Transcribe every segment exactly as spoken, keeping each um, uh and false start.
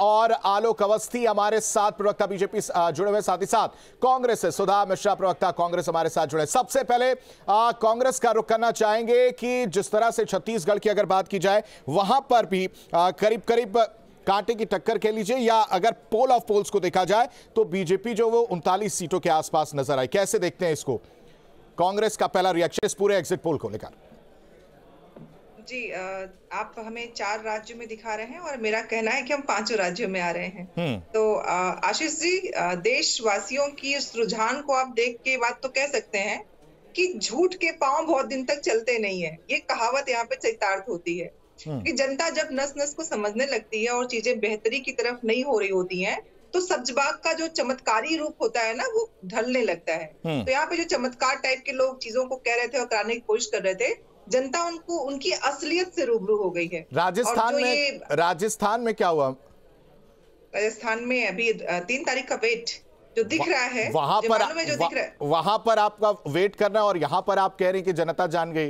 और आलोक अवस्थी हमारे साथ प्रवक्ता बीजेपी जुड़े हुए, साथ ही साथ कांग्रेस से सुधा मिश्रा प्रवक्ता कांग्रेस हमारे साथ जुड़े। सबसे पहले कांग्रेस का रुख करना चाहेंगे कि जिस तरह से छत्तीसगढ़ की अगर बात की जाए, वहां पर भी करीब करीब कांटे की टक्कर कह लीजिए, या अगर पोल ऑफ पोल्स को देखा जाए तो बीजेपी जो वो उनतालीस सीटों के आसपास नजर आई। कैसे देखते हैं इसको, कांग्रेस का पहला रिएक्शन इस पूरे एग्जिट पोल को लेकर? जी, आप हमें चार राज्यों में दिखा रहे हैं और मेरा कहना है कि हम पांचों राज्यों में आ रहे हैं। तो आशीष जी, देशवासियों की इस रुझान को आप देख के बात तो कह सकते हैं कि झूठ के पांव बहुत दिन तक चलते नहीं है। ये कहावत यहाँ पे चरितार्थ होती है कि जनता जब नस नस को समझने लगती है और चीजें बेहतरी की तरफ नहीं हो रही होती है, तो सब्जबाग का जो चमत्कारी रूप होता है ना, वो ढलने लगता है। तो यहाँ पे जो चमत्कार टाइप के लोग चीजों को कह रहे थे और कराने की कोशिश कर रहे थे, जनता उनको उनकी असलियत से रूबरू हो गई है। राजस्थान में राजस्थान में क्या हुआ? राजस्थान में अभी तीन तारीख का वेट जो दिख रहा है, वहां पर में जो दिख रहा है वहां पर आपका वेट करना, और यहाँ पर आप कह रहे हैं कि जनता जान गई।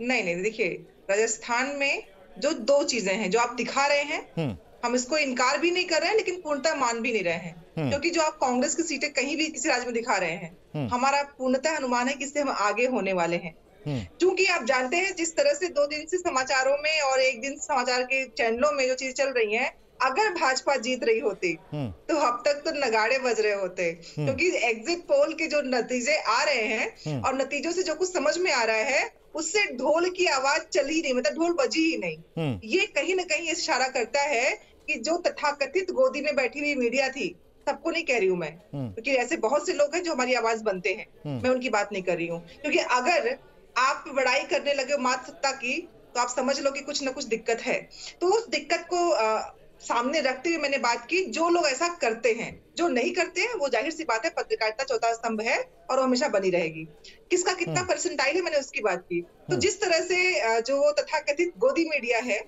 नहीं नहीं, देखिए राजस्थान में जो दो चीजें हैं जो आप दिखा रहे हैं, हम इसको इनकार भी नहीं कर रहे हैं लेकिन पूर्णतः मान भी नहीं रहे हैं, क्योंकि जो आप कांग्रेस की सीटें कहीं भी किसी राज्य में दिखा रहे हैं, हमारा पूर्णतः अनुमान है कि इससे हम आगे होने वाले हैं। क्योंकि आप जानते हैं जिस तरह से दो दिन से समाचारों में और एक दिन समाचार के चैनलों में जो चीज चल रही है, अगर भाजपा जीत रही होती तो अब तक तो नगाड़े बज रहे होते, क्योंकि एग्जिट पोल के जो नतीजे आ रहे हैं और नतीजों से जो कुछ समझ में आ रहा है, उससे ढोल की आवाज चल ही नहीं, मतलब ढोल बजी ही नहीं। ये कहीं ना कहीं इशारा करता है कि जो तथाकथित गोदी में बैठी हुई मीडिया थी, सबको नहीं कह रही हूँ मैं, क्योंकि ऐसे बहुत से लोग हैं जो हमारी आवाज बनते हैं, मैं उनकी बात नहीं कर रही हूँ, क्योंकि अगर आप बड़ाई करने लगे मात सत्ता की तो आप समझ लो कि कुछ ना कुछ दिक्कत है। तो उस दिक्कत को आ, सामने रखते हुए मैंने बात की। जो लोग ऐसा करते हैं, जो नहीं करते हैं, वो जाहिर सी बात है पत्रकारिता चौथा स्तंभ है और वो हमेशा बनी रहेगी। किसका कितना परसेंटाइल है, मैंने उसकी बात की। तो जिस तरह से जो तथाकथित गोदी मीडिया है,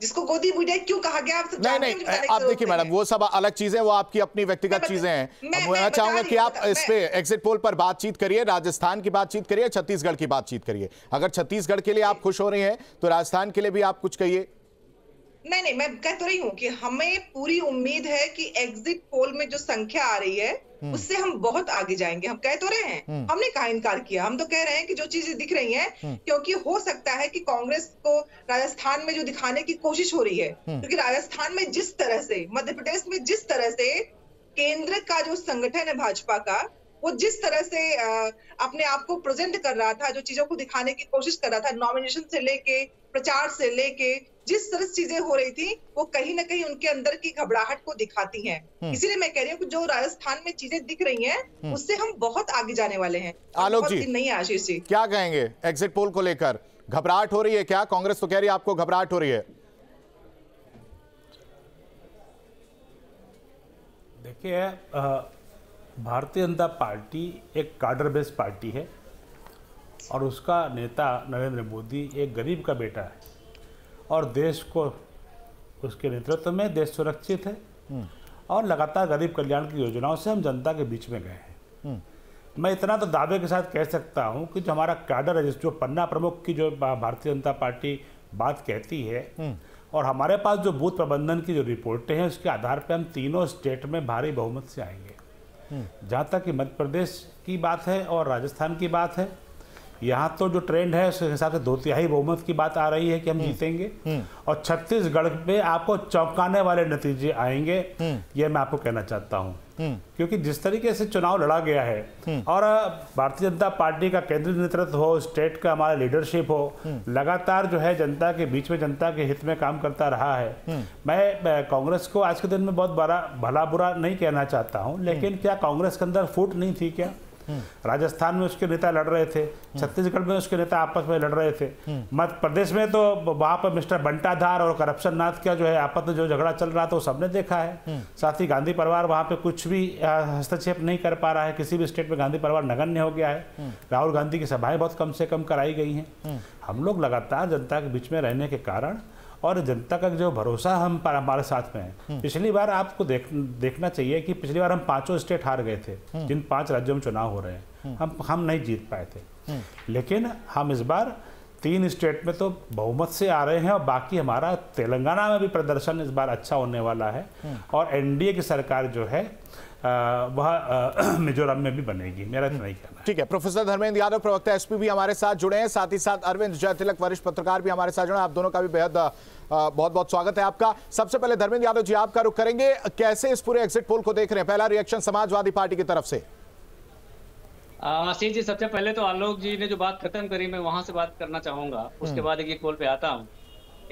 जिसको गोदी मीडिया क्यों कहा गया, आप नहीं, नहीं, आप देखिए मैडम, वो सब अलग चीजें, वो आपकी अपनी व्यक्तिगत चीजें हैं। मैं चाहूंगा कि आप इस पे एग्जिट पोल पर बातचीत करिए, राजस्थान की बातचीत करिए, छत्तीसगढ़ की बातचीत करिए। अगर छत्तीसगढ़ के लिए आप खुश हो रहे हैं तो राजस्थान के लिए भी आप कुछ कहिए। नहीं नहीं, मैं कह तो रही हूँ कि हमें पूरी उम्मीद है कि एग्जिट पोल में जो संख्या आ रही है उससे हम बहुत आगे जाएंगे। हम कह तो रहे हैं, हमने कहा इनकार किया, हम तो कह रहे हैं कि जो चीजें दिख रही हैं, क्योंकि हो सकता है कि कांग्रेस को राजस्थान में जो दिखाने की कोशिश हो रही है, क्योंकि राजस्थान में जिस तरह से, मध्य प्रदेश में जिस तरह से केंद्र का जो संगठन है भाजपा का, वो जिस तरह से अपने आप को प्रेजेंट कर रहा था, जो चीजों को दिखाने की कोशिश कर रहा था, नॉमिनेशन से लेके प्रचार से लेके जिस तरह से चीजें हो रही थी, वो कहीं ना कहीं उनके अंदर की घबराहट को दिखाती हैं। इसीलिए मैं कह रही हूँ कि जो राजस्थान में चीजें दिख रही हैं उससे हम बहुत आगे जाने वाले हैं। आलोक जी, नहीं आशीष जी, क्या कहेंगे एग्जिट पोल को लेकर? घबराहट हो रही है क्या? कांग्रेस तो कह रही है आपको घबराहट हो रही है। देखिए, भारतीय जनता पार्टी एक काडर बेस्ड पार्टी है और उसका नेता नरेंद्र मोदी एक गरीब का बेटा है, और देश को उसके नेतृत्व में देश सुरक्षित है और लगातार गरीब कल्याण की योजनाओं से हम जनता के बीच में गए हैं। मैं इतना तो दावे के साथ कह सकता हूं कि जो हमारा काडर है, जो पन्ना प्रमुख की जो भारतीय जनता पार्टी बात कहती है, और हमारे पास जो बूथ प्रबंधन की जो रिपोर्टें हैं, उसके आधार पर हम तीनों स्टेट में भारी बहुमत से आएंगे। जहाँ तक कि मध्य प्रदेश की बात है और राजस्थान की बात है, यहाँ तो जो ट्रेंड है उसके हिसाब से दो तिहाई बहुमत की बात आ रही है कि हम जीतेंगे, और छत्तीसगढ़ में आपको चौंकाने वाले नतीजे आएंगे, ये मैं आपको कहना चाहता हूँ। क्योंकि जिस तरीके से चुनाव लड़ा गया है, और भारतीय जनता पार्टी का केंद्रीय नेतृत्व हो, स्टेट का हमारा लीडरशिप हो, लगातार जो है जनता के बीच में, जनता के हित में काम करता रहा है। मैं कांग्रेस को आज के दिन में बहुत बड़ा भला बुरा नहीं कहना चाहता हूँ, लेकिन क्या कांग्रेस के अंदर फूट नहीं थी क्या? राजस्थान में उसके नेता लड़ रहे थे, छत्तीसगढ़ में उसके नेता आपस में लड़ रहे थे, मध्य प्रदेश में तो वहाँ पर मिस्टर बंटाधार और करप्शन नाथ का जो है आपस में जो झगड़ा चल रहा था वो सबने देखा है। साथ ही गांधी परिवार वहाँ पे कुछ भी हस्तक्षेप नहीं कर पा रहा है, किसी भी स्टेट में गांधी परिवार नगण्य हो गया है। राहुल गांधी की सभाएं बहुत कम से कम कराई गई हैं। हम लोग लगातार जनता के बीच में रहने के कारण और जनता का जो भरोसा हम पर हमारे साथ में है। पिछली बार आपको देख, देखना चाहिए कि पिछली बार हम पांचों स्टेट हार गए थे, जिन पांच राज्यों में चुनाव हो रहे हैं, हम हम नहीं जीत पाए थे। लेकिन हम इस बार तीन स्टेट में तो बहुमत से आ रहे हैं और बाकी हमारा तेलंगाना में भी प्रदर्शन इस बार अच्छा होने वाला है और एनडीए की सरकार जो है वह मिजोरम में भी बनेगी, मेरा नहीं कहना। ठीक है, प्रोफेसर धर्मेंद्र यादव प्रवक्ता एसपी भी हमारे साथ जुड़े हैं, साथ ही साथ अरविंद जयतिलक वरिष्ठ पत्रकार भी हमारे साथ जुड़े हैं। आप दोनों का भी बेहद बहुत बहुत स्वागत है आपका। सबसे पहले धर्मेंद्र यादव जी, आपका रुख करेंगे, कैसे इस पूरे एग्जिट पोल को देख रहे हैं, पहला रिएक्शन समाजवादी पार्टी की तरफ से? आशीष जी, सबसे पहले तो आलोक जी ने जो बात खत्म करी मैं वहां से बात करना चाहूंगा, उसके बाद एक कॉल पे आता हूँ।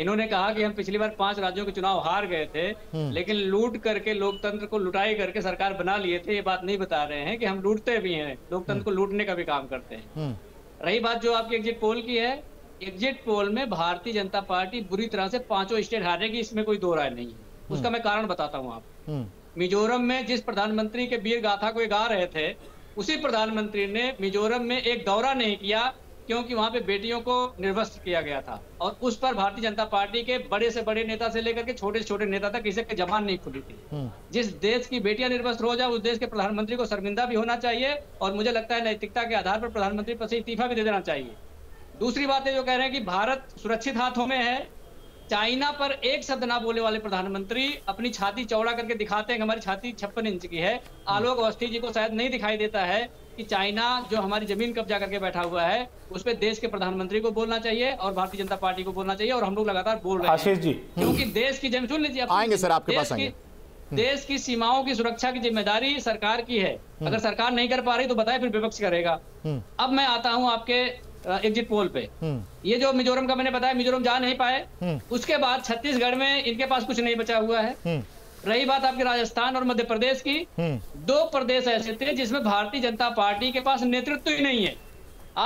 इन्होंने कहा कि हम पिछली बार पांच राज्यों के चुनाव हार गए थे, लेकिन लूट करके लोकतंत्र को लुटाई करके सरकार बना लिए थे। ये बात नहीं बता रहे हैं कि हम लूटते भी हैं, लोकतंत्र को लूटने का भी काम करते हैं। रही बात जो आपकी एग्जिट पोल की है, एग्जिट पोल में भारतीय जनता पार्टी बुरी तरह से पांचों स्टेट हारेगी, इसमें कोई दो राय नहीं है। उसका मैं कारण बताता हूँ आप। मिजोरम में जिस प्रधानमंत्री के वीर गाथा को गा रहे थे, उसी प्रधानमंत्री ने मिजोरम में एक दौरा नहीं किया क्योंकि वहां पे बेटियों को निर्वस्त्र किया गया था, और उस पर भारतीय जनता पार्टी के बड़े से बड़े नेता से लेकर के छोटे से छोटे नेता तक किसी की जबान नहीं खुली थी। जिस देश की बेटियां निर्वस्त्र हो जाए उस देश के प्रधानमंत्री को शर्मिंदा भी होना चाहिए, और मुझे लगता है नैतिकता के आधार पर प्रधानमंत्री पद से इस्तीफा भी दे देना चाहिए। दूसरी बात है जो कह रहे हैं कि भारत सुरक्षित हाथों में है, चाइना पर एक शब्द ना बोलने वाले प्रधानमंत्री अपनी छाती चौड़ा करके दिखाते हैं कि हमारी छाती छप्पन इंच की है। आलोक अवस्थी जी को शायद नहीं दिखाई देता है कि चाइना जो हमारी जमीन कब्जा करके बैठा हुआ है, उस पर देश के प्रधानमंत्री को बोलना चाहिए और भारतीय जनता पार्टी को बोलना चाहिए, और हम लोग लगातार बोल रहे हैं। आशीष जी, क्योंकि देश की जमीन, सुन लीजिए, आएंगे सर आपके पास, आएंगे। देश की सीमाओं की सुरक्षा की जिम्मेदारी सरकार की है, अगर सरकार नहीं कर पा रही तो बताए फिर विपक्ष करेगा। अब मैं आता हूँ आपके एग्जिट पोल पे। ये जो मिजोरम का मैंने बताया, मिजोरम जा नहीं पाए, उसके बाद छत्तीसगढ़ में इनके पास कुछ नहीं बचा हुआ है। रही बात आपके राजस्थान और मध्य प्रदेश की, दो प्रदेश ऐसे थे जिसमें भारतीय जनता पार्टी के पास नेतृत्व ही नहीं है।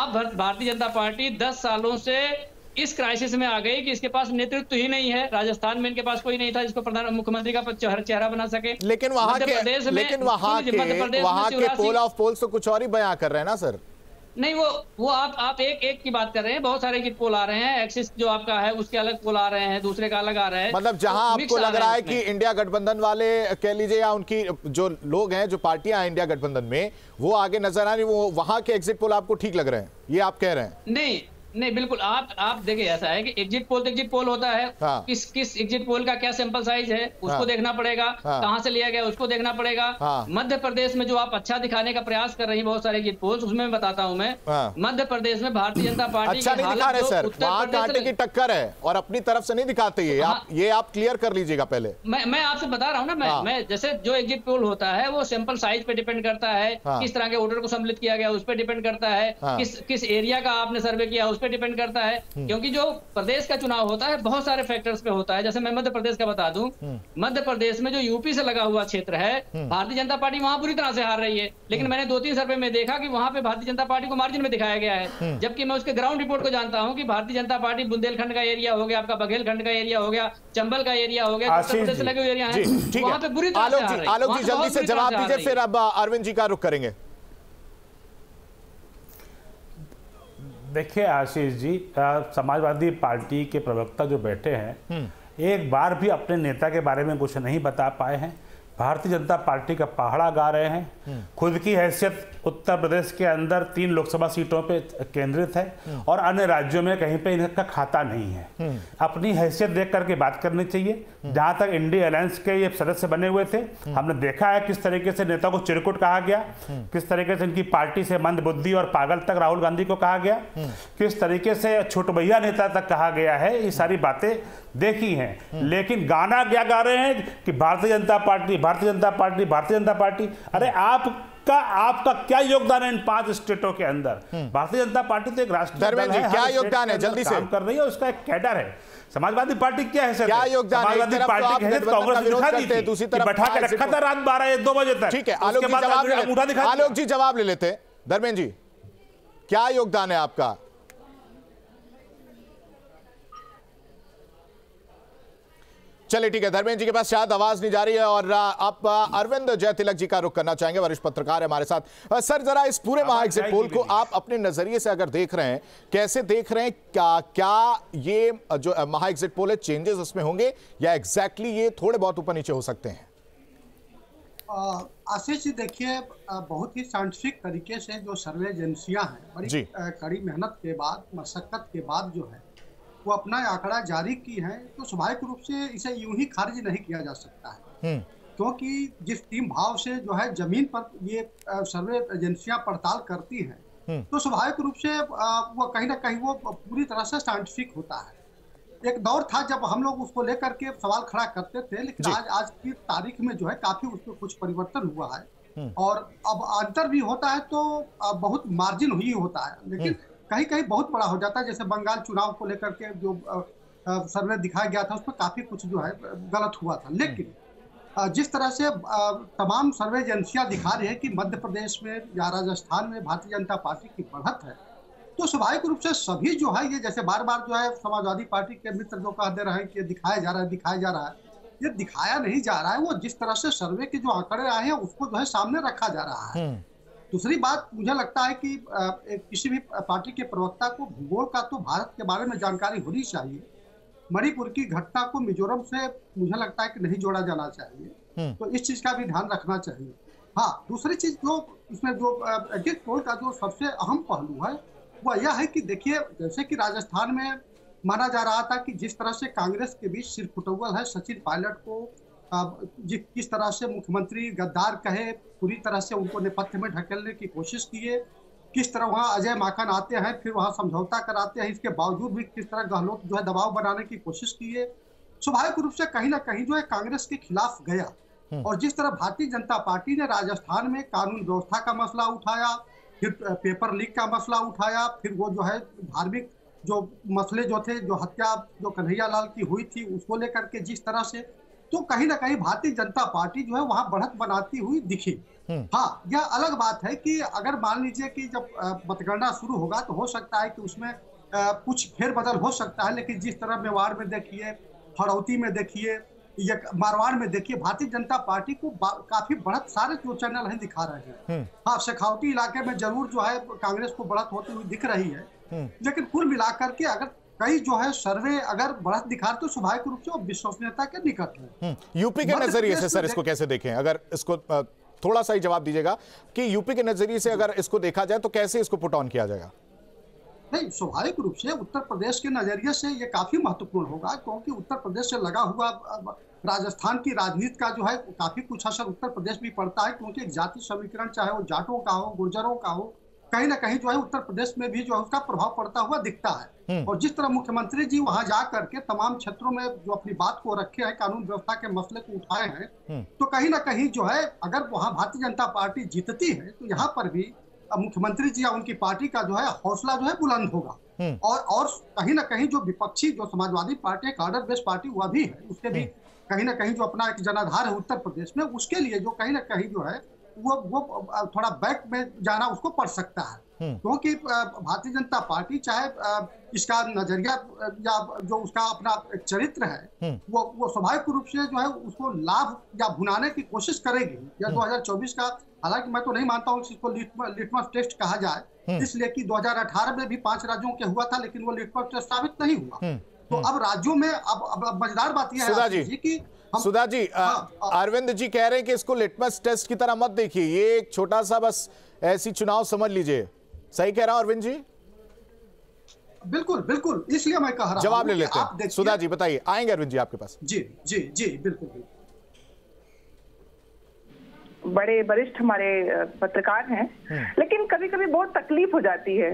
आप भारतीय जनता पार्टी दस सालों से इस क्राइसिस में आ गई कि इसके पास नेतृत्व ही नहीं है। राजस्थान में इनके पास कोई नहीं था जिसको प्रधान मुख्यमंत्री का चेहरा बना सके, लेकिन वहां के लेकिन वहां के वहां के पोल ऑफ पोल्स तो कुछ और ही बयां कर रहे हैं ना सर। नहीं, वो वो आप आप एक एक की बात कर रहे हैं, बहुत सारे की पोल आ रहे हैं, एक्सिस जो आपका है उसके अलग पोल आ रहे हैं, दूसरे का अलग आ रहे हैं। मतलब जहां तो आपको लग रहा है कि इंडिया गठबंधन वाले कह लीजिए या उनकी जो लोग हैं, जो पार्टियां हैं इंडिया गठबंधन में, वो आगे नजर आ रही, वो वहां के एग्जिट पोल आपको ठीक लग रहे हैं, ये आप कह रहे हैं? नहीं नहीं, बिल्कुल आप आप देखिए, ऐसा है कि एग्जिट पोल तो एग्जिट पोल होता है, हाँ। किस किस एग्जिट पोल का क्या सैंपल साइज है उसको हाँ। देखना पड़ेगा, हाँ। कहाँ से लिया गया उसको देखना पड़ेगा। हाँ। मध्य प्रदेश में जो आप अच्छा दिखाने का प्रयास कर रही है बहुत सारे एग्जिट पोल्स, उसमें मैं बताता हूँ मैं, हाँ। मध्य प्रदेश में भारतीय जनता पार्टी अच्छा नहीं दिखा रहे सर, वहाँ कांटे की टक्कर है और अपनी तरफ से नहीं दिखाते, ये आप क्लियर कर लीजिएगा। पहले मैं मैं आपसे बता रहा हूँ ना, मैं जैसे जो एग्जिट पोल होता है वो सैंपल साइज पे डिपेंड करता है, किस तरह के वोटर को सम्मिलित किया गया उस पर डिपेंड करता है, किस किस एरिया का आपने सर्वे किया पे डिपेंड करता है, क्योंकि जो प्रदेश का चुनाव होता है बहुत सारे फैक्टर्स पे होता है। जैसे मैं मध्य प्रदेश का बता दूं, मध्य प्रदेश में जो यूपी से लगा हुआ क्षेत्र है, भारतीय जनता पार्टी वहां पूरी तरह से हार रही है, लेकिन मैंने दो तीन सर्वे में देखा कि वहां पे भारतीय जनता पार्टी को मार्जिन में दिखाया गया है, जबकि मैं उसके ग्राउंड रिपोर्ट को जानता हूं कि भारतीय जनता पार्टी बुंदेलखंड का एरिया हो गया, आपका बघेलखंड का एरिया हो गया, चंबल का एरिया हो गया, उत्तर प्रदेश से लगे हुए एरिया है, वहां पे बुरी तरह से। आलोक जी जल्दी से जवाब दीजिए, फिर अब अरविंद जी का रुख करेंगे। देखिए आशीष जी, समाजवादी पार्टी के प्रवक्ता जो बैठे हैं एक बार भी अपने नेता के बारे में कुछ नहीं बता पाए हैं, भारतीय जनता पार्टी का पहाड़ा गा रहे हैं। खुद की हैसियत उत्तर प्रदेश के अंदर तीन लोकसभा सीटों पे केंद्रित है और अन्य राज्यों में कहीं पे इनका खाता नहीं है। अपनी हैसियत देख करके बात करनी चाहिए। जहां तक इंडिया अलायंस के ये सदस्य बने हुए थे, हमने देखा है किस तरीके से नेता को चिरकुट कहा गया, किस तरीके से इनकी पार्टी से मंदबुद्धि और पागल तक राहुल गांधी को कहा गया, किस तरीके से छुटभैया नेता तक कहा गया है, ये सारी बातें देखी हैं। लेकिन गाना क्या गा रहे हैं कि Bharatiya Janata party Bharatiya Janata party Bharatiya Janata party. अरे आपका आपका क्या योगदान है इन पांच स्टेटों के अंदर? भारतीय जनता पार्टी तो एक राष्ट्रीय दल है, क्या योगदान है जल्दी से काम कर रही है, उसका एक कैडर है। समाजवादी पार्टी क्या है सर? क्या योगदान है? समाजवादी पार्टी के कांग्रेस दिखा दी थी, दूसरी तरफ बैठा के रखा था रात बारह दो बजे तक। ठीक है, आलोक जी जवाब ले लेते हैं। धर्मेंद्र जी, क्या योगदान है आपका? चलिए ठीक है, धर्मेंद्र जी के पास शायद आवाज नहीं जा रही है और आप अरविंद जयतिलक जी का रुख करना चाहेंगे, वरिष्ठ पत्रकार है हमारे साथ। सर जरा इस पूरे महा एग्जिट पोल को आप अपने नजरिए से अगर देख रहे हैं, कैसे देख रहे हैं? क्या क्या ये जो महा एग्जिट पोल है चेंजेस उसमें होंगे या एग्जैक्टली ये थोड़े बहुत ऊपर नीचे हो सकते हैं? आशीष जी, देखिए बहुत ही साइंटिफिक तरीके से जो सर्वे एजेंसियां हैं बड़ी कड़ी मेहनत के बाद, मशक्कत के बाद जो है वो अपना आंकड़ा जारी की है, तो स्वाभाविक रूप से इसे यूं ही खारिज नहीं किया जा सकता है, क्योंकि जिस टीम भाव से जो है जमीन पर ये सर्वे एजेंसियां पड़ताल करती हैं तो स्वाभाविक रूप से वो कहीं ना कहीं वो पूरी तरह से साइंटिफिक होता है। एक दौर था जब हम लोग उसको लेकर के सवाल खड़ा करते थे, लेकिन आज आज की तारीख में जो है काफी उसमें कुछ परिवर्तन हुआ है और अब अंतर भी होता है तो बहुत मार्जिन ही होता है, लेकिन कहीं कहीं बहुत बड़ा हो जाता है। जैसे बंगाल चुनाव को लेकर के जो सर्वे दिखाया गया था उसमें काफी कुछ जो है गलत हुआ था, लेकिन जिस तरह से तमाम सर्वे एजेंसियां दिखा रही है कि मध्य प्रदेश में या राजस्थान में भारतीय जनता पार्टी की बढ़त है, तो स्वाभाविक रूप से सभी जो है ये जैसे बार बार जो है समाजवादी पार्टी के मित्र जो कह दे रहे हैं कि दिखाया जा रहा है दिखाया जा रहा है, ये दिखाया नहीं जा रहा है। वो जिस तरह से सर्वे के जो आंकड़े आए हैं उसको जो है सामने रखा जा रहा है। दूसरी बात, मुझे लगता है कि किसी भी पार्टी के प्रवक्ता को भूगोल का तो भारत के बारे में जानकारी होनी चाहिए। मणिपुर की घटना को मिजोरम से मुझे लगता है कि नहीं जोड़ा जाना चाहिए, तो इस चीज का भी ध्यान रखना चाहिए। हाँ, दूसरी चीज जो इसमें जो एग्जिट पोल का जो सबसे अहम पहलू है वह यह है कि देखिए जैसे कि राजस्थान में माना जा रहा था कि जिस तरह से कांग्रेस के बीच सिरखुटौल है, सचिन पायलट को किस तरह से मुख्यमंत्री गद्दार कहे, पूरी तरह से उनको नेपथ्य में ढकेलने की कोशिश किए, किस तरह वहाँ अजय माखन आते हैं फिर वहाँ समझौता कराते हैं, इसके बावजूद भी किस तरह गहलोत जो है दबाव बनाने की कोशिश की है। स्वाभाविक रूप से कहीं ना कहीं जो है कांग्रेस के खिलाफ गया, और जिस तरह भारतीय जनता पार्टी ने राजस्थान में कानून व्यवस्था का मसला उठाया, फिर पेपर लीक का मसला उठाया, फिर वो जो है धार्मिक जो मसले जो थे, जो हत्या जो कन्हैया लाल की हुई थी उसको लेकर के जिस तरह से, तो कहीं ना कहीं भारतीय जनता पार्टी जो है वहाँ बढ़त बनाती हुई दिखी। हाँ, यह अलग बात है कि अगर मान लीजिए कि जब मतगणना शुरू होगा तो हो सकता है कि उसमें कुछ फेरबदल हो सकता है, लेकिन जिस तरह मेवाड़ में देखिए, हड़ौती में देखिए, या मारवाड़ में देखिए, भारतीय जनता पार्टी को काफी बढ़त सारे जो चैनल हैं दिखा रहे हैं। हाँ, शेखावटी इलाके में जरूर जो है कांग्रेस को बढ़त होती हुई दिख रही है, लेकिन कुल मिलाकर के अगर कई जो है सर्वे अगर बढ़त दिखा तो स्वाभाविक रूप से विश्वसनीयता के निकट है। यूपी के नजरिए से सर इसको कैसे देखें, अगर इसको थोड़ा सा ही जवाब दीजिएगा कि यूपी के नजरिए से अगर इसको देखा जाए तो कैसे इसको पुट ऑन किया जाएगा? नहीं, स्वाभाविक रूप से उत्तर प्रदेश के नजरिए से ये काफी महत्वपूर्ण होगा, क्योंकि उत्तर प्रदेश से लगा हुआ राजस्थान की राजनीति का जो है काफी कुछ असर उत्तर प्रदेश भी पड़ता है, क्योंकि जाति समीकरण चाहे वो जाटों का हो, गुर्जरों का हो, कहीं ना कहीं जो है उत्तर प्रदेश में भी जो है उसका प्रभाव पड़ता हुआ दिखता है। और जिस तरह मुख्यमंत्री जी वहां जा करके तमाम क्षेत्रों में जो अपनी बात को रखे हैं, कानून व्यवस्था के मसले को उठाए हैं, तो कहीं ना कहीं जो है अगर वहाँ भारतीय जनता पार्टी जीतती है तो यहाँ पर भी मुख्यमंत्री जी या उनकी पार्टी का जो है हौसला जो है बुलंद होगा। और और कहीं ना कहीं जो विपक्षी जो समाजवादी पार्टी है, कार्डर बेस्ड पार्टी हुआ भी है, उसके भी कहीं ना कहीं जो अपना एक जनाधार है उत्तर प्रदेश में, उसके लिए जो कहीं ना कहीं जो है वो वो थोड़ा बैक में जाना उसको पड़ सकता है, क्योंकि भारतीय जनता पार्टी चाहे इसका नजरिया या जो उसका अपना चरित्र है वो वो स्वाभाविक रूप से जो है उसको लाभ या भुनाने की कोशिश करेगी। या दो हजार चौबीस का, हालांकि मैं तो नहीं मानता हूँ इसको लिटमस टेस्ट कहा जाए, इसलिए कि दो हजार अठारह में भी पांच राज्यों के हुआ था लेकिन वो लिटमस टेस्ट साबित नहीं हुआ। तो अब राज्यों में अब अब मजेदार बात यह है सुधा जी कि सुधा जी अरविंद जी कह रहे हैं कि इसको लिटमस टेस्ट की तरह मत देखिए, ये एक छोटा सा बस ऐसी चुनाव समझ लीजिए। सही कह रहा हूँ अरविंद जी? बिल्कुल बिल्कुल, इसलिए मैं कह रहा हूँ। जवाब ले लेते हैं सुधा जी, बताइए, आएंगे अरविंद जी आपके पास। जी जी जी बिल्कुल। बड़े वरिष्ठ हमारे पत्रकार हैं, लेकिन कभी कभी बहुत तकलीफ हो जाती है।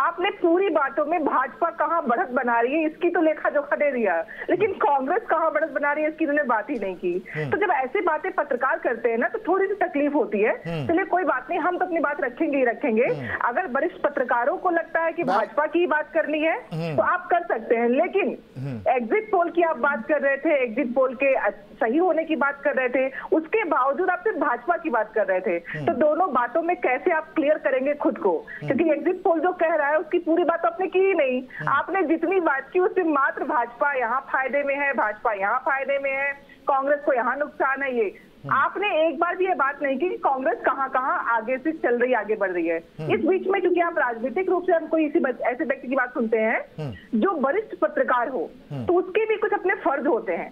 आपने पूरी बातों में भाजपा कहाँ बढ़त बना रही है इसकी तो लेखा जोखा दे दिया, लेकिन कांग्रेस कहाँ बढ़त बना रही है इसकी उन्होंने बात ही नहीं की। तो जब ऐसी बातें पत्रकार करते हैं ना तो थोड़ी सी तकलीफ होती है। चलिए, तो कोई बात नहीं, हम तो अपनी बात रखेंगे ही रखेंगे। अगर वरिष्ठ पत्रकारों को लगता है कि भाजपा की बात करनी है तो आप कर सकते हैं, लेकिन एग्जिट पोल की आप बात कर रहे थे, एग्जिट पोल के सही होने की बात कर रहे थे, उसके बावजूद आप सिर्फ भाजपा की बात कर रहे थे, तो दोनों बातों में कैसे आप क्लियर करेंगे खुद को? क्योंकि एग्जिट पोल जो कह रहा है उसकी पूरी बात आपने की ही नहीं। आपने जितनी बात की उसमें मात्र भाजपा यहाँ फायदे में है, भाजपा यहाँ फायदे में है, कांग्रेस को यहाँ नुकसान है, ये आपने एक बार भी ये बात नहीं की कि कांग्रेस कहाँ कहाँ आगे से चल रही आगे बढ़ रही है। इस बीच में क्योंकि आप राजनीतिक रूप से हम कोई इसी ऐसे व्यक्ति की बात सुनते हैं जो वरिष्ठ पत्रकार हो तो उसके भी कुछ अपने फर्ज होते हैं।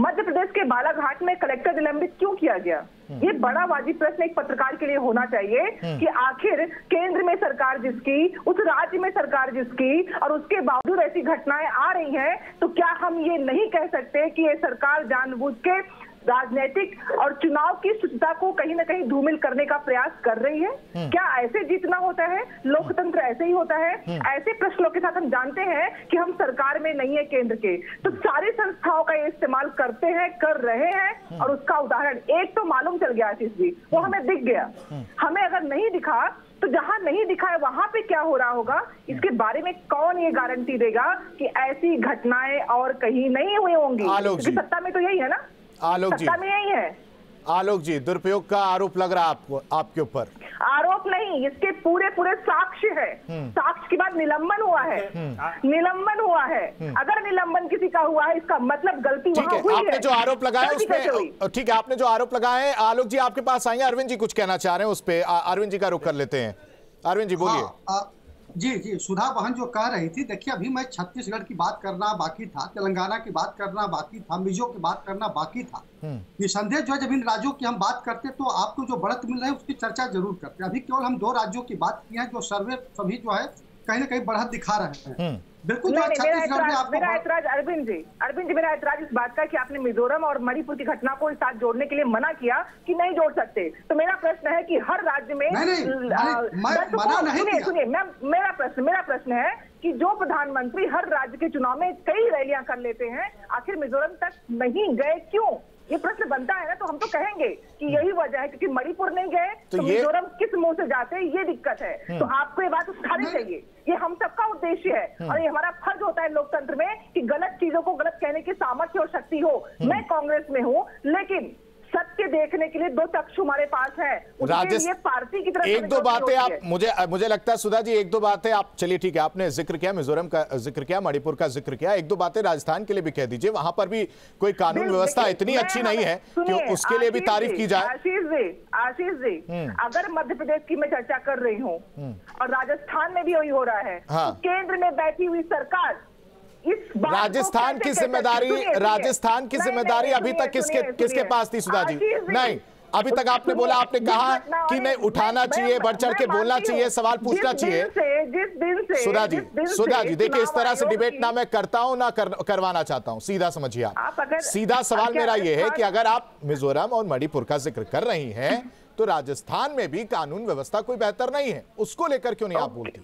मध्य प्रदेश के बालाघाट में कलेक्टर निलंबित क्यों किया गया? ये बड़ा वाजिब प्रश्न एक पत्रकार के लिए होना चाहिए कि आखिर केंद्र में सरकार जिसकी, उस राज्य में सरकार जिसकी, और उसके बावजूद ऐसी घटनाएं आ रही हैं, तो क्या हम ये नहीं कह सकते कि ये सरकार जानबूझ के राजनीतिक और चुनाव की शुद्धता को कहीं ना कहीं धूमिल करने का प्रयास कर रही है? क्या ऐसे जीतना होता है? लोकतंत्र ऐसे ही होता है? ऐसे प्रश्नों के साथ हम जानते हैं कि हम सरकार में नहीं है केंद्र के, तो सारी संस्थाओं का ये इस्तेमाल करते हैं, कर रहे हैं। और उसका उदाहरण एक तो मालूम चल गया आशीष जी, वो हमें दिख गया। हमें अगर नहीं दिखा तो जहां नहीं दिखा है वहां पे क्या हो रहा होगा, इसके बारे में कौन ये गारंटी देगा कि ऐसी घटनाएं और कहीं नहीं हुई होंगी? क्योंकि सत्ता में तो यही है ना, आलोक जी, में यही है। आलोक जी, दुरुपयोग का आरोप लग रहा है आपको, आपके ऊपर आरोप नहीं, इसके पूरे पूरे साक्ष्य है। साक्ष्य के बाद निलंबन हुआ है, निलंबन हुआ है। अगर निलंबन किसी का हुआ है इसका मतलब गलती वहां हुई है। आपने जो आरोप लगाया उसमें, ठीक है, आपने जो आरोप लगाया है। आलोक जी आपके पास आएंगे, अरविंद जी कुछ कहना चाह रहे हैं उस पर, अरविंद जी का रुख कर लेते हैं। अरविंद जी बोलिए। जी जी, सुधा बहन जो कह रही थी, देखिए अभी मैं छत्तीसगढ़ की बात करना बाकी था, तेलंगाना की बात करना बाकी था, मिजो की बात करना बाकी था। निसंदेह जो है जब इन राज्यों की हम बात करते तो आपको जो बढ़त मिल रही है उसकी चर्चा जरूर करते। अभी केवल हम दो राज्यों की बात की है जो सर्वे सभी जो है कहीं ना कहीं बढ़त दिखा रहे हैं। बिल्कुल मेरा ऐतराज, अरविंद जी, अरविंद जी मेरा ऐतराज इस बात का कि आपने मिजोरम और मणिपुर की घटना को साथ जोड़ने के लिए मना किया कि नहीं जोड़ सकते, तो मेरा प्रश्न है कि हर राज्य में सुनिए, मेरा प्रश्न मेरा प्रश्न है कि जो प्रधानमंत्री हर राज्य के चुनाव में कई रैलियां कर लेते हैं, आखिर मिजोरम तक नहीं गए क्यों? ये प्रश्न बनता है ना, तो हम तो कहेंगे कि यही वजह है क्योंकि मणिपुर नहीं गए तो, तो मिजोरम किस मुंह से जाते हैं, ये दिक्कत है। तो आपको ये बात उठानी चाहिए, ये हम सबका उद्देश्य है और ये हमारा फर्ज होता है लोकतंत्र में कि गलत चीजों को गलत कहने की सामर्थ्य और शक्ति हो। मैं कांग्रेस में हूँ लेकिन सत्य देखने के लिए दो चक्षु हमारे पास है, उनके लिए पार्टी की तरफ एक दो बातें आप, मुझे मुझे लगता है सुधा जी एक दो बातें आप, चलिए ठीक है, आपने जिक्र किया मिजोरम का, जिक्र किया मणिपुर का, जिक्र किया, एक दो बातें राजस्थान के लिए भी कह दीजिए। वहां पर भी कोई कानून व्यवस्था इतनी अच्छी नहीं है कि उसके लिए भी तारीफ की जाए। आशीष जी, आशीष जी अगर मध्य प्रदेश की मैं चर्चा कर रही हूँ और राजस्थान में भी वही हो रहा है, केंद्र में बैठी हुई सरकार राजस्थान की जिम्मेदारी, राजस्थान की जिम्मेदारी अभी तक किसके किसके पास थी? सुधा जी नहीं, अभी तक आपने बोला, आपने कहा कि नहीं उठाना चाहिए, बढ़ चढ़ के बोलना चाहिए, सवाल पूछना चाहिए। सुधा जी, सुधा जी देखिए इस तरह से डिबेट ना मैं करता हूं ना करवाना चाहता हूं, सीधा समझिए आप। सीधा सवाल मेरा ये है कि अगर आप मिजोरम और मणिपुर का जिक्र कर रही हैं तो राजस्थान में भी कानून व्यवस्था कोई बेहतर नहीं है, उसको लेकर क्यों नहीं आप बोलती?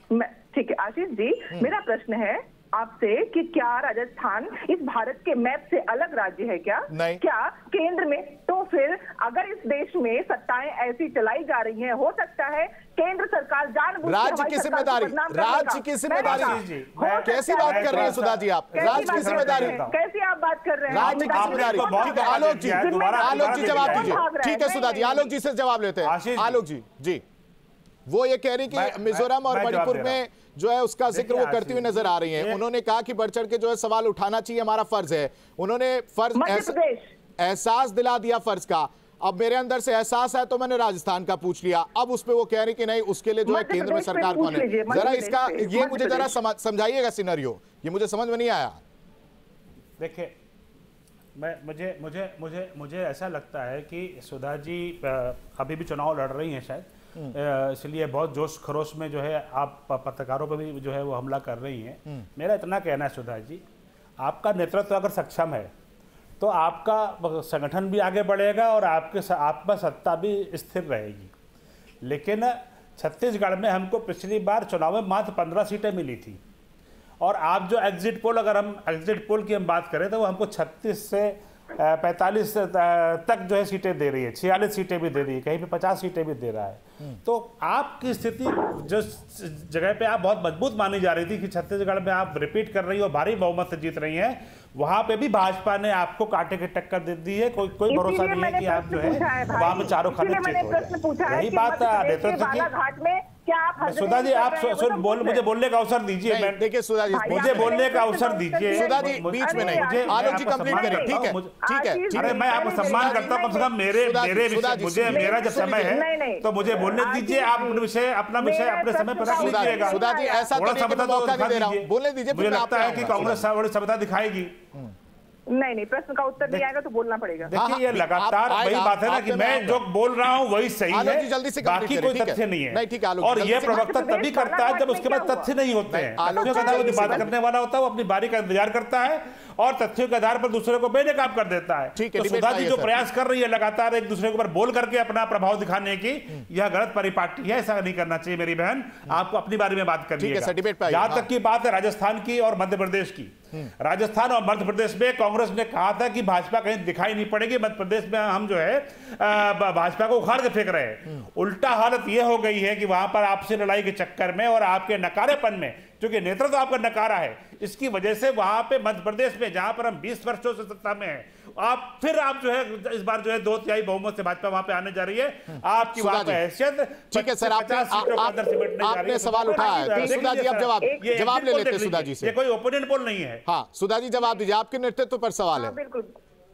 ठीक है आशीष जी, मेरा प्रश्न है आपसे कि क्या राजस्थान इस भारत के मैप से अलग राज्य है क्या? नहीं। क्या केंद्र में, तो फिर अगर इस देश में सत्ताएं ऐसी चलाई जा रही हैं, हो सकता है केंद्र सरकार जानबूझकर राज्य की जिम्मेदारी, राज्य की जिम्मेदारी कैसी बात कर रही है सुधा जी आप? राज्य की जिम्मेदारी कैसी आप बात कर रहे हैं? राज्य की जिम्मेदारी। आलोक जी, आलोक जी जवाब दीजिए। ठीक है सुधा जी, आलोक जी से जवाब लेते हैं। आलोक जी जी वो ये कह रही कि मिजोरम और मणिपुर में जो है उसका जिक्र वो करती हुई नजर आ रही हैं। उन्होंने कहा कि बढ़ चढ़ के जो है सवाल उठाना चाहिए, हमारा फर्ज है। उन्होंने फर्ज एहसास दिला दिया फर्ज का। अब मेरे अंदर से एहसास है तो मैंने राजस्थान का पूछ लिया, अब उस पे वो कह रही कि नहीं उसके लिए जो है केंद्र में सरकार कौन है? जरा इसका ये मुझे जरा समझाइएगा सिनेरियो, ये मुझे समझ में नहीं आया। देखिए मैं मुझे मुझे मुझे मुझे ऐसा लगता है कि सुधा जी अभी भी चुनाव लड़ रही हैं शायद, इसलिए बहुत जोश खरोश में जो है आप पत्रकारों पर भी जो है वो हमला कर रही हैं। मेरा इतना कहना है सुधा जी, आपका नेतृत्व अगर सक्षम है तो आपका संगठन भी आगे बढ़ेगा और आपके आप में सत्ता भी स्थिर रहेगी। लेकिन छत्तीसगढ़ में हमको पिछली बार चुनाव में मात्र पंद्रह सीटें मिली थी और आप जो एग्जिट पोल, अगर हम एग्जिट पोल की हम बात करें तो वो हमको छत्तीस से पैंतालीस तक जो है सीटें दे रही है, छियालीस सीटें भी दे रही है, कहीं पे पचास सीटें भी दे रहा है। तो आपकी स्थिति जो जगह पे आप बहुत मजबूत मानी जा रही थी कि छत्तीसगढ़ में आप रिपीट कर रही हो, भारी बहुमत से जीत रही हैं, वहां पे भी भाजपा ने आपको कांटे की टक्कर दे दी है। कोई कोई भरोसा नहीं है कि आप जो है वहां में चारों खाने चेक हो जाए। यही बात नेतृत्व की। क्या आप सुधा जी आप बोल मुझे बोलने का अवसर दीजिए। देखिए सुधा जी मुझे बोलने का अवसर दीजिए। सुधा जी बीच में नहीं, आलोक जी कंप्लीट करें। ठीक है ठीक है, अरे मैं आपको सम्मान करता हूँ, कम से कम मेरे मेरे मुझे मेरा जब समय है तो मुझे बोलने दीजिए। आप विषय अपना विषय अपने समय पर रख लीजिएगा। सुधा जी ऐसा बोलने दीजिए। मुझे लगता है कि कांग्रेस बड़ी सभ्यता दिखाएगी। नहीं नहीं, प्रश्न का उत्तर नहीं आएगा तो बोलना पड़ेगा। देखिए ये लगातार वही बात है ना कि मैं जो बोल रहा हूँ वही सही है, जल्दी से बाकी कोई तथ्य नहीं है। और ये प्रवक्ता तभी करता है जब उसके पास तथ्य नहीं होते हैं। बात करने वाला होता है वो अपनी बारी का इंतजार करता है और तथ्यों के आधार पर दूसरे को बेनकाब कर देता है। ठीक है, तो सुधा जी जो प्रयास कर रही है लगातार एक दूसरे के ऊपर बोल करके अपना प्रभाव दिखाने की, यह गलत परिपाटी है, ऐसा नहीं करना चाहिए। मेरी बहन आपको अपनी बारे में बात करनी है। यहाँ तक की बात है राजस्थान की और मध्य प्रदेश की। राजस्थान और मध्य प्रदेश में कांग्रेस ने कहा था कि भाजपा कहीं दिखाई नहीं पड़ेगी, मध्य प्रदेश में हम जो है भाजपा को उखाड़ के फेंक रहे हैं। उल्टा हालत यह हो गई है कि वहां पर आपसी लड़ाई के चक्कर में और आपके नकारेपन में, क्योंकि नेतृत्व तो आपका नकारा है, इसकी वजह से वहां पे मध्य प्रदेश में जहां पर हम बीस वर्षों से सत्ता में हैं, आप फिर आप जो है इस बार जो है दो तिहाई बहुमत से भाजपा वहां पे आने जा रही है। आपकी बात हैसियत ठीक है सर, आपने सवाल उठाया। सुधा जी आप जवाब जवाब ले लेते हैं। सुधा जी से कोई ओपोनेंट बोल नहीं है। हाँ सुधा जी जवाब दीजिए, आपके नेतृत्व पर सवाल है। बिल्कुल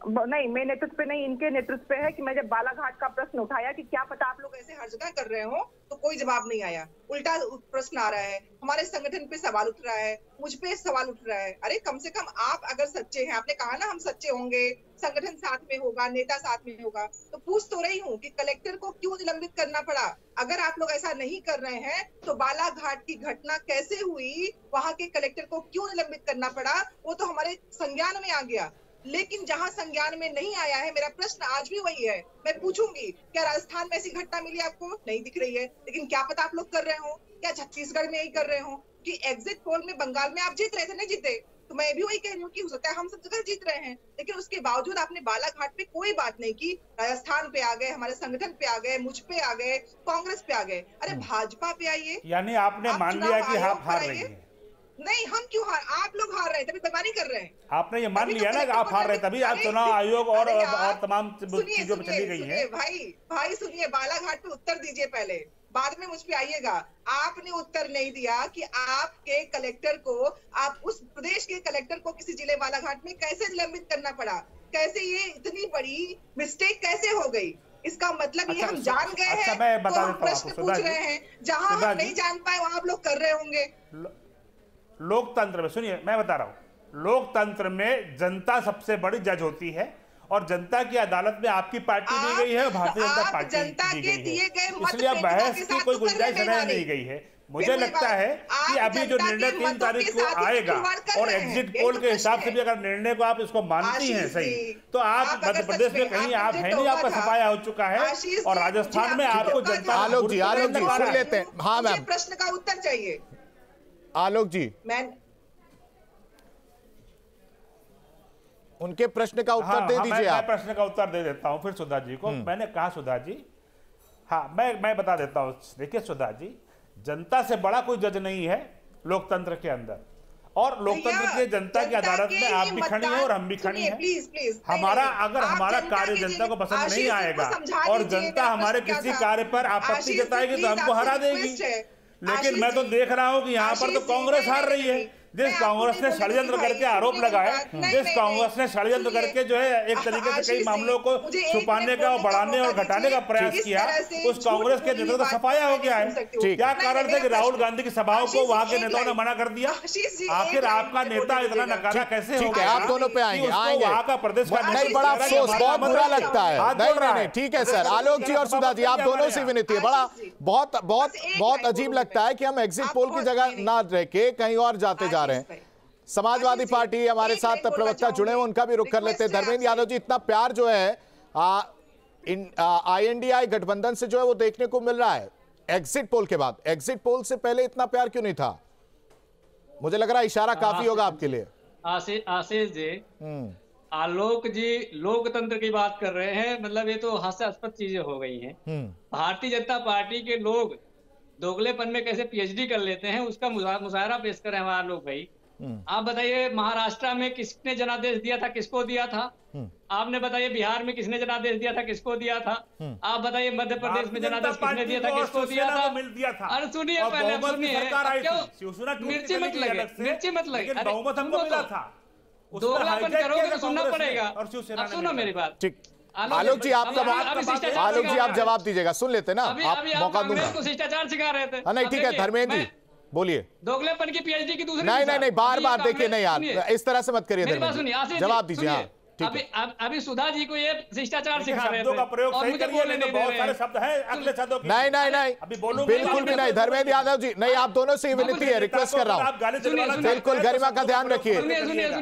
नहीं, मैं नेतृत्व पे नहीं, इनके नेतृत्व पे है कि मैं जब बालाघाट का प्रश्न उठाया कि क्या पता आप लोग ऐसे हर जगह कर रहे हो, तो कोई जवाब नहीं आया, उल्टा प्रश्न आ रहा है, हमारे संगठन पे सवाल उठ रहा है, मुझ पे सवाल उठ रहा है। अरे कम से कम आप अगर सच्चे हैं, आपने कहा ना हम सच्चे होंगे, संगठन साथ में होगा, नेता साथ में होगा, तो पूछ तो रही हूँ कि कलेक्टर को क्यों निलंबित करना पड़ा। अगर आप लोग ऐसा नहीं कर रहे हैं तो बालाघाट की घटना कैसे हुई, वहाँ के कलेक्टर को क्यों निलंबित करना पड़ा, वो तो हमारे संज्ञान में आ गया। लेकिन जहां संज्ञान में नहीं आया है, मेरा प्रश्न आज भी वही है, मैं पूछूंगी क्या राजस्थान में ऐसी घटना मिली आपको? नहीं दिख रही है, लेकिन क्या पता आप लोग कर रहे हो, क्या छत्तीसगढ़ में यही कर रहे हो कि एग्जिट पोल में बंगाल में आप जीत रहे थे, नहीं जीते? तो मैं भी वही कह रही हूँ कि हो सकता है हम सब जगह जीत रहे हैं, लेकिन उसके बावजूद आपने बालाघाट पे कोई बात नहीं की। राजस्थान पे आ गए, हमारे संगठन पे आ गए, मुझ पे आ गए, कांग्रेस पे आ गए, अरे भाजपा पे आइए। यानी आपने मान लिया कि आप हार रहे हैं? नहीं, हम क्यों हार, आप लोग हार रहे हैं तभी बदनामी कर रहे हैं। आपने ये मान लिया ना कि आप हार रहे, तभी आप चुनाव आयोग और और तमाम चीजों पे चली गई है। भाई भाई सुनिए, बालाघाट पे उत्तर दीजिए पहले, बाद में मुझ पे आइएगा। आपने उत्तर नहीं दिया कि आपके कलेक्टर को, आप उस प्रदेश के कलेक्टर को किसी जिले बालाघाट में कैसे निलंबित करना पड़ा, कैसे ये इतनी बड़ी मिस्टेक कैसे हो गई। इसका मतलब ये हम जान गए हैं तो हम प्रश्न पूछ रहे हैं, जहाँ हम नहीं जान पाए वहाँ आप लोग कर रहे होंगे। लोकतंत्र में, सुनिए मैं बता रहा हूं, लोकतंत्र में जनता सबसे बड़ी जज होती है और जनता की अदालत में आपकी पार्टी दी गई है, भारतीय जनता पार्टी दी गई है, इसलिए अब बहस की कोई गुंजाइश रह नहीं गई है। मुझे लगता है कि अभी जो निर्णय तीन तारीख को आएगा और एग्जिट पोल के हिसाब से भी अगर निर्णय को आप इसको मानती हैं सही, तो आप मध्य प्रदेश में कहीं आप है नहीं, आपका सफाया हो चुका है और राजस्थान में आपको जनता। हाँ मैम, प्रश्न का उत्तर चाहिए। आलोक जी मैं उनके प्रश्न का उत्तर हाँ, दे हाँ, दीजिए। मैं प्रश्न का उत्तर दे देता हूं फिर सुधा जी को। मैंने कहा सुधा जी, हाँ मैं मैं बता देता हूं। देखिए सुधा जी, जनता से बड़ा कोई जज नहीं है लोकतंत्र के अंदर, और लोकतंत्र के जनता की अदालत में आप भी खड़ी हैं और हम भी खड़ी हैं। हमारा अगर हमारा कार्य जनता को पसंद नहीं आएगा और जनता हमारे किसी कार्य पर आपत्ति जताएगी तो हमको हरा देगी। लेकिन मैं तो देख रहा हूं कि यहाँ पर तो कांग्रेस हार रही है, जिस कांग्रेस ने षड्यंत्र करके आरोप लगाया, जिस कांग्रेस ने षड्यंत्र करके जो है एक तरीके से कई मामलों को छुपाने का और बढ़ाने और घटाने का प्रयास किया, उस कांग्रेस के नेतृत्व तो सफाया हो गया है। क्या कारण था कि राहुल गांधी की सभाओं को वहाँ के नेताओं ने मना कर दिया? आखिर आपका नेता इतना नकारा कैसे हो गया? आप दोनों पे आएंगे, वहाँ का प्रदेश का नहीं, बड़ा अफसोस, बहुत बुरा लगता है। ठीक है सर, आलोक जी और सुधा जी आप दोनों से विनती है, बड़ा बहुत बहुत बहुत अजीब लगता है कि हम एग्जिट पोल की जगह ना रह के कहीं और जाते जा रहे हैं। समाजवादी पार्टी हमारे साथ प्रवक्ता जुड़े हुए, उनका भी रुख कर लेते हैं। धर्मेंद्र यादव जी, इतना प्यार जो है आ, इन आईएनडीआई गठबंधन से जो है वो देखने को मिल रहा है एग्जिट पोल के बाद, एग्जिट पोल से पहले इतना प्यार क्यों नहीं था? मुझे लग रहा है इशारा काफी होगा आपके लिए। आशे, आशेष जी, आलोक जी लोकतंत्र की बात कर रहे हैं, मतलब ये तो हास्यास्पद चीजें हो गई है। भारतीय जनता पार्टी के लोग दोगलेपन में कैसे पीएचडी कर लेते हैं, उसका मुजाहरा पेश करें हमारे लोग भाई। आप बताइए महाराष्ट्र में किसने जनादेश दिया था, किसको दिया था? आपने बताइए बिहार में किसने जनादेश दिया था, किसको दिया था? आप बताइए मध्य प्रदेश में जनादेश किसने दिया था, किसको दिया था? अरे सुनिए पहले, सुनिए, मिर्ची मत लगे, मिर्ची मत लगे, दोगलापन करोगे तो सुनना पड़ेगा। अब सुनो मेरी बात। आलोक जी आपका बात, आलोक जी आप जवाब दीजिएगा, सुन लेते ना, आप मौका दूंगा। शिष्टाचार सिखा रहे थे। नहीं ठीक है धर्मेंद्र जी बोलिए। दोगलेपन की पीएचडी की दूसरी नहीं नहीं नहीं बार बार देखिए, नहीं यार इस तरह से मत करिए धर्मेंद्र जी, जवाब दीजिए। अभी अभी सुधा जी को ये शिष्टाचार सिखा रहे थे और मुझे बोलने नहीं दे रहे हैं। नहीं नहीं नहीं बिल्कुल भी नहीं धर्मेंद्र यादव जी, नहीं आप दोनों से विनती है, रिक्वेस्ट कर रहा हूँ, बिल्कुल गरिमा का ध्यान रखिए।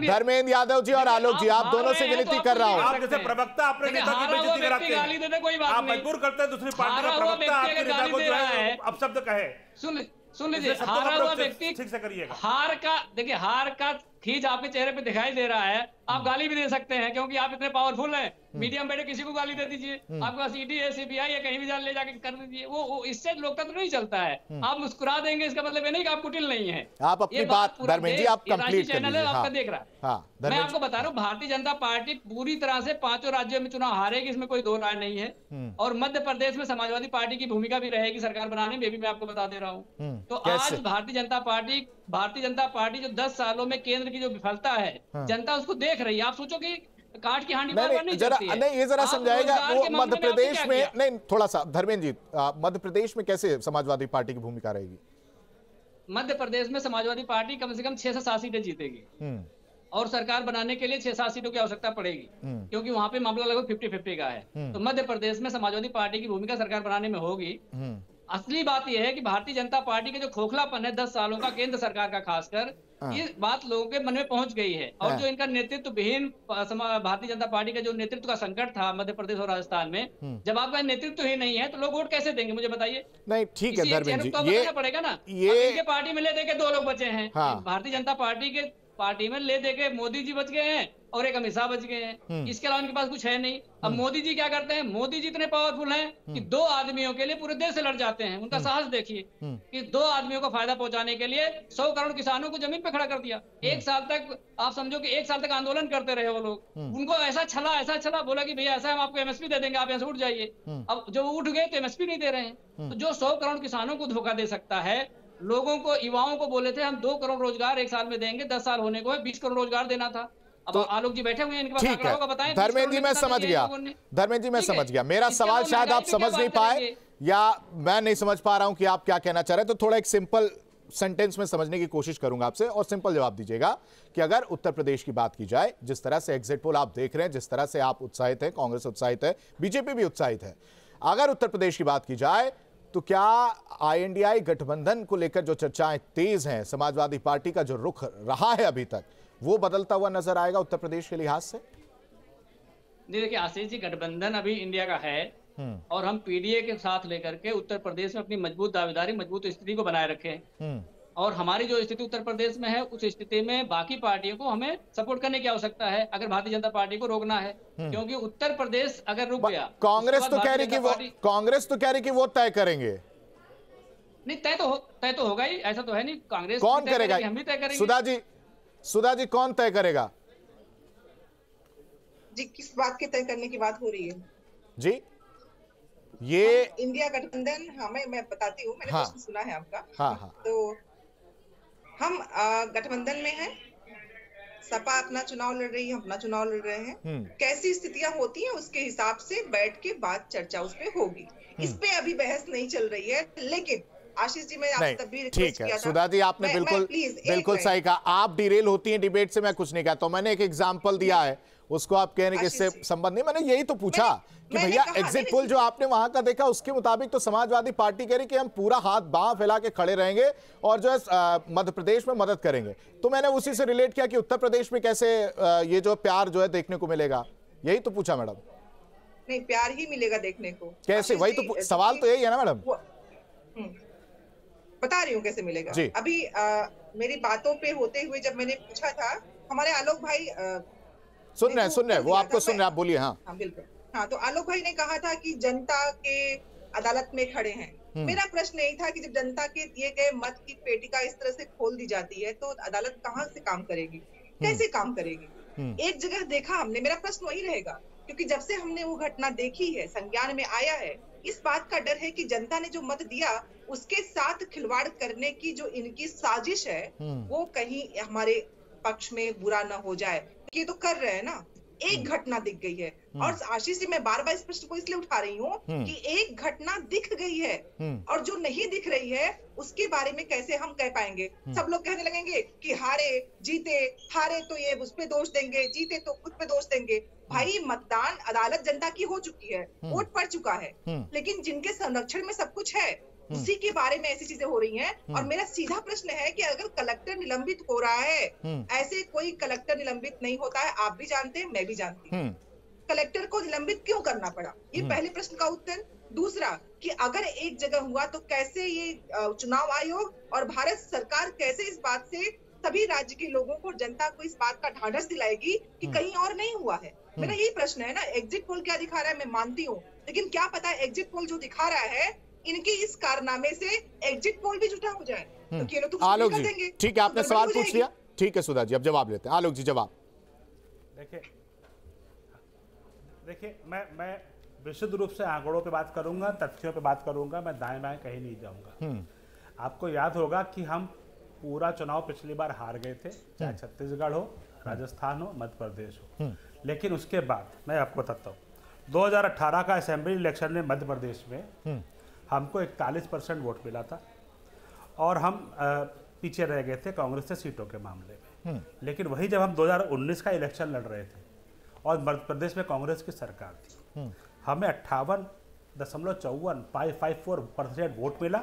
धर्मेंद्र यादव जी और आलोक जी आप दोनों से विनती कर रहा हूँ। जैसे प्रवक्ता अपने नेता की बेइज्जती कराते हैं, आप मजबूर करते हैं दूसरी पार्टी का प्रवक्ता आपके नेता को जो है अपशब्द कहे। सुन सुन लीजिए, हारा हुआ व्यक्ति ठीक से करिएगा। हार का देखिए, हार का खींच आपके चेहरे पे दिखाई दे रहा है, आप गाली भी दे सकते हैं क्योंकि आप इतने पावरफुल हैं। मीडिया में बैठे किसी को गाली दे दीजिए, आपके पास ईडी है, सीबीआई है, कहीं भी जान ले जाके कर दीजिए, वो, वो इससे लोकतंत्र तो नहीं चलता है। आप मुस्कुरा देंगे इसका मतलब ये नहीं कि आप कुटिल नहीं है। आप अपनी बात धर्मेंद्र जी आप कंप्लीट कर लीजिए, आपका देख रहा है। मैं आपको बता रहा हूँ भारतीय जनता पार्टी पूरी तरह से पांचों राज्यों में चुनाव हारेगी, इसमें कोई दो राय नहीं है। और मध्य प्रदेश में समाजवादी पार्टी की भूमिका भी रहेगी सरकार बनाने में, भी मैं आपको बता दे रहा हूँ। तो आज भारतीय जनता पार्टी भारतीय जनता पार्टी जो दस सालों में केंद्र की जो विफलता है, हाँ। जनता उसको देख रही है। आप सोचो कि काट की हांडी बार-बार नहीं चलती है। नहीं ये जरा समझाएगा वो मध्य प्रदेश में, नहीं थोड़ा सा धर्मेंद्र जी मध्य प्रदेश में कैसे समाजवादी पार्टी की भूमिका रहेगी? मध्य प्रदेश में समाजवादी पार्टी कम से कम छह से सात सीटें जीतेगी और सरकार बनाने के लिए छह सात सीटों की आवश्यकता पड़ेगी क्योंकि वहां पे मामला लगभग फिफ्टी फिफ्टी का है। तो मध्य प्रदेश में समाजवादी पार्टी की भूमिका सरकार बनाने में होगी। असली बात यह है कि भारतीय जनता पार्टी के जो खोखलापन है दस सालों का केंद्र सरकार का, खासकर ये बात लोगों के मन में पहुंच गई है। और जो इनका नेतृत्व विहीन भारतीय जनता पार्टी का जो नेतृत्व का संकट था मध्य प्रदेश और राजस्थान में, जब आपका नेतृत्व ही नहीं है तो लोग वोट कैसे देंगे मुझे बताइए? नहीं ठीक है धर्मेंद्र जी तो ये पड़ेगा ना, ये पार्टी में ले दे के दो लोग बचे हैं, भारतीय जनता पार्टी के पार्टी में ले दे के मोदी जी बच गए हैं और एक अमित शाह बच गए हैं, इसके अलावा उनके पास कुछ है नहीं। अब मोदी जी क्या करते हैं, मोदी जी इतने पावरफुल हैं कि दो आदमियों के लिए पूरे देश से लड़ जाते हैं। उनका साहस देखिए कि दो आदमियों को फायदा पहुंचाने के लिए सौ करोड़ किसानों को जमीन पे खड़ा कर दिया। एक साल तक आप समझो कि एक साल तक आंदोलन करते रहे वो लोग, उनको ऐसा छला ऐसा छला, बोला कि भैया ऐसा हम आपको एमएसपी दे देंगे, आप यहाँ से उठ जाइए। अब जब उठ गए तो एमएसपी नहीं दे रहे हैं। तो जो सौ करोड़ किसानों को धोखा दे सकता है, लोगों को युवाओं को बोले थे हम दो करोड़ रोजगार एक साल में देंगे, दस साल होने को बीस करोड़ रोजगार देना था। अब तो आलोक जी बैठे हुए हैं, इनके पास आंकड़ा होगा, बताएं। धर्मेंद्र जी मैं समझ गया, धर्मेंद्र जी मैं समझ गया, मेरा सवाल शायद आप समझ नहीं पाए या मैं नहीं समझ पा रहा हूं कि आप क्या कहना चाह रहे हैं, तो थोड़ा एक सिंपल सेंटेंस में समझने की कोशिश करूंगा आपसे और सिंपल जवाब दीजिएगा कि अगर उत्तर प्रदेश की बात की जाए, जिस तरह से एग्जिट पोल आप देख रहे हैं, जिस तरह से आप उत्साहित हैं, कांग्रेस उत्साहित है, बीजेपी भी उत्साहित है, अगर उत्तर प्रदेश की बात की जाए तो क्या आईएनडीआई गठबंधन को लेकर जो चर्चाएं तेज हैं, समाजवादी पार्टी का जो रुख रहा है अभी तक, वो बदलता हुआ नजर आएगा उत्तर प्रदेश के लिहाज से? देखिए आशीष जी गठबंधन अभी इंडिया का है और हम पीडीए के साथ लेकर के उत्तर प्रदेश में अपनी मजबूत दावेदारी, मजबूत स्थिति को बनाए रखें। और हमारी जो स्थिति उत्तर प्रदेश में है, उस स्थिति में बाकी पार्टियों को हमें सपोर्ट करने की आवश्यकता है अगर भारतीय जनता पार्टी को रोकना है, क्योंकि उत्तर प्रदेश अगर रुक गया। कांग्रेस तो कह रही कि वो कांग्रेस तो कह रही कि वो तय करेंगे। नहीं तय तो तय तो होगा ही, ऐसा तो है नहीं, कांग्रेस कौन करेगा, हम भी तय करेंगे। सुधा जी सुधा जी कौन तय करेगा जी? किस बात के तय करने की बात हो रही है जी? ये इंडिया गठबंधन हमें, मैं बताती हूँ, मैंने प्रश्न सुना है आपका। हाँ हाँ तो हम गठबंधन में हैं, सपा अपना चुनाव लड़ रही है, अपना चुनाव लड़ रहे हैं, कैसी स्थितियां होती हैं उसके हिसाब से बैठ के बात चर्चा उस पे होगी, इस पे अभी बहस नहीं चल रही है। लेकिन आशीष जी मैं आपसे तभी रिक्वेस्ट किया था। सुधा जी आपने बिल्कुल बिल्कुल सही कहा, आप डिरेल होती हैं डिबेट से, मैं कुछ नहीं कहता, तो मैंने एक एग्जांपल दिया है उसको आप कहने के इससे संबंध नहीं, मैंने यही तो पूछा कि भैया एग्जिट पोल जो आपने वहां का देखा उसके मुताबिक तो समाजवादी पार्टी कह रही कि हम पूरा हाथ बांह फैला के खड़े रहेंगे और जो है मध्य प्रदेश में मदद करेंगे, तो मैंने उसी से रिलेट किया कि उत्तर प्रदेश में कैसे ये जो प्यार जो है देखने को मिलेगा, यही तो पूछा मैडम। नहीं प्यार ही मिलेगा देखने को कैसे, वही तो सवाल तो यही है ना मैडम, बता रही हूँ कैसे मिलेगा। अभी आ, मेरी बातों पे होते हुए जब मैंने पूछा था, हमारे आलोक भाई आ, सुन रहे सुन रहे वो आपको सुन रहे, आप बोलिए। हाँ हाँ बिल्कुल। हाँ तो आलोक भाई ने कहा था कि जनता के अदालत में खड़े हैं, मेरा प्रश्न यही था कि जब जनता के दिए गए मत की पेटिका इस तरह से खोल दी जाती है तो अदालत कहाँ से काम करेगी, कैसे काम करेगी? एक जगह देखा हमने, मेरा प्रश्न वही रहेगा, क्योंकि जब से हमने वो घटना देखी है, संज्ञान में आया है, इस बात का डर है कि जनता ने जो मत दिया उसके साथ खिलवाड़ करने की जो इनकी साजिश है वो कहीं हमारे पक्ष में बुरा ना हो जाए। ये तो कर रहे हैं ना, एक घटना दिख गई है। और आशीष जी, मैं बार बार इस प्रश्न को इसलिए उठा रही हूँ कि एक घटना दिख गई है और जो नहीं दिख रही है उसके बारे में कैसे हम कह पाएंगे? सब लोग कहने लगेंगे कि हारे जीते, हारे तो ये उस पे दोष देंगे, जीते तो खुद पे दोष देंगे। भाई, मतदान अदालत जनता की हो चुकी है, वोट पड़ चुका है, लेकिन जिनके संरक्षण में सब कुछ है उसी के बारे में ऐसी चीजें हो रही हैं। और मेरा सीधा प्रश्न है कि अगर कलेक्टर निलंबित हो रहा है, ऐसे कोई कलेक्टर निलंबित नहीं होता है, आप भी जानते हैं, मैं भी जानती हूँ, कलेक्टर को निलंबित क्यों करना पड़ा? ये पहले प्रश्न का उत्तर। दूसरा कि अगर एक जगह हुआ तो कैसे ये चुनाव आयोग और भारत सरकार कैसे इस बात से सभी राज्य के लोगों को, जनता को इस बात का ढांढस दिलाएगी कि कहीं और नहीं हुआ है? मेरा यही प्रश्न है ना। एग्जिट पोल क्या दिखा रहा है मैं मानती हूँ, लेकिन क्या पता एग्जिट पोल जो दिखा रहा है इनके इस कारनामे से एग्जिट पोल भी जुटा हो जाए तो लोग तो आलोक जी, ठीक है, आपने सवाल पूछ लिया, ठीक है सुधा जी, अब जवाब लेते हैं। आलोक जी जवाब। देखिए देखिए मैं मैं विशुद्ध रूप से आंकड़ों पे बात करूंगा, तथ्यों पे बात करूंगा, मैं दाएं बाएं कहीं नहीं जाऊंगा। आपको याद होगा कि हम पूरा चुनाव पिछली बार हार गए थे, चाहे छत्तीसगढ़ हो, राजस्थान हो, मध्य प्रदेश हो। लेकिन उसके बाद मैं आपको बताता हूँ, दो हजार अठारह का असेंबली इलेक्शन में मध्य प्रदेश में हमको इकतालीस परसेंट वोट मिला था और हम पीछे रह गए थे कांग्रेस से सीटों के मामले में। लेकिन वही जब हम दो हजार उन्नीस का इलेक्शन लड़ रहे थे और मध्य प्रदेश में कांग्रेस की सरकार थी, हमें अट्ठावन दशमलव चौवन five five four percent vote मिला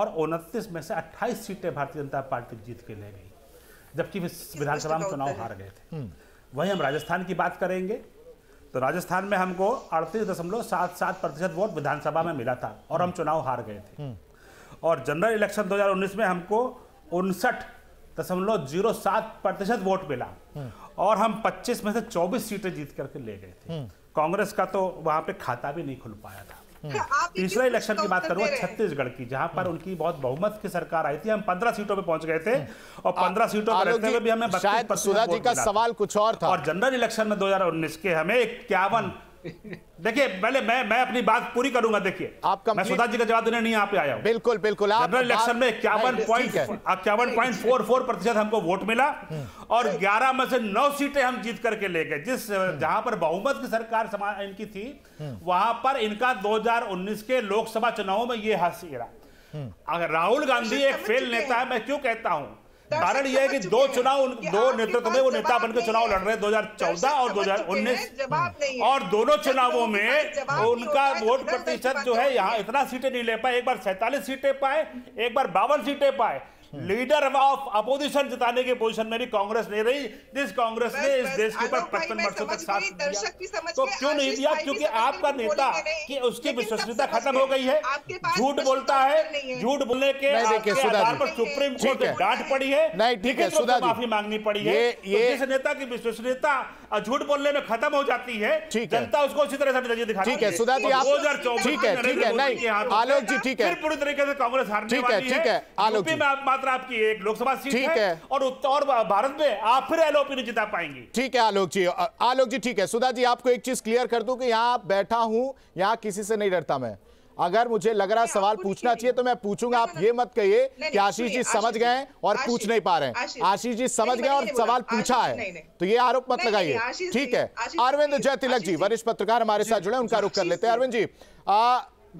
और उनतीस में से अट्ठाईस सीटें भारतीय जनता पार्टी जीत के ले गई, जबकि विधानसभा में चुनाव हार गए थे। वहीं हम राजस्थान की बात करेंगे तो राजस्थान में हमको अड़तीस दशमलव सात सात प्रतिशत वोट विधानसभा में मिला था और हम चुनाव हार गए थे। और जनरल इलेक्शन दो हजार उन्नीस में हमको उनसठ दशमलव जीरो सात प्रतिशत वोट मिला और हम पच्चीस में से चौबीस सीटें जीत करके ले गए थे। कांग्रेस का तो वहाँ पे खाता भी नहीं खुल पाया था। तीसरा इलेक्शन की बात करूंगा छत्तीसगढ़ की, जहां पर उनकी बहुत बहुमत की सरकार आई थी, हम पंद्रह सीटों पे पहुंच गए थे और पंद्रह सीटों पर रहते हुए भी हमें शायद सुधा जी का सवाल कुछ और था। और जनरल इलेक्शन में दो हजार उन्नीस के हमें इक्यावन देखिए पहले मैं मैं अपनी बात पूरी करूंगा। देखिए आपका, मैं सुधा जी का जवाब देने नहीं यहाँ पे आया हूँ। बिल्कुल बिल्कुल। जनरल इलेक्शन में इक्यावन पॉइंट इक्यावन पॉइंट फोर फोर प्रतिशत हमको वोट मिला और ग्यारह में से नौ सीटें हम जीत करके ले गए। जिस जहां पर बहुमत की सरकार समाज इनकी थी वहां पर इनका दो हजार उन्नीस के लोकसभा चुनावों में ये हासिल रहा। अगर राहुल गांधी एक फेल नेता है, मैं क्यों कहता हूँ, कारण यह है कि दो चुनाव दो नेतृत्व में वो नेता बनकर चुनाव लड़ रहे हैं दो हजार चौदह और दो हजार उन्नीस, और दोनों चुनावों में उनका वोट प्रतिशत जो है यहाँ इतना सीटें नहीं ले पाए। एक बार सैंतालीस सीटें पाए, एक बार बावन सीटें पाए। लीडर ऑफ अपोजिशन जिताने के पोजीशन में भी कांग्रेस नहीं रही, जिस कांग्रेस ने इस देश के ऊपर पचपन वर्षों तक साथ दिया, तो क्यों नहीं दिया? क्योंकि आपका नेता कि उसकी विश्वसनीयता खत्म हो गई है, झूठ बोलता है, झूठ बोलने के आधार पर सुप्रीम कोर्ट में डांट पड़ी है, ठीक है, माफी मांगनी पड़ी है। जिस नेता की विश्वसनीयता झूठ बोलने में खत्म हो जाती है, जनता उसको उसी तरह से दिखाती है। ठीक है सुधा जी, दो हजार चौबीस फिर पूरी तरीके से कांग्रेस हारने वाली है। यूपी में आप आपकी एक लोकसभा सीट है, है और उत्तर भारत में आप फिर एलओपी नहीं जिता पाएंगी। ठीक है आलोक जी, आलोक जी ठीक है। सुधा जी आपको एक चीज क्लियर कर दूं कि यहाँ बैठा हूँ, यहाँ किसी से नहीं डरता मैं। अगर मुझे लग रहा सवाल पूछना चाहिए तो मैं पूछूंगा, आप ये मत कहिए कि आशीष जी समझ गए और पूछ नहीं पा रहे हैं। आशीष जी समझ गए और सवाल पूछा है, तो ये आरोप मत लगाइए, ठीक है। अरविंद जयतिलक जी वरिष्ठ पत्रकार हमारे साथ जुड़े, उनका रुख कर लेते हैं। अरविंद जी,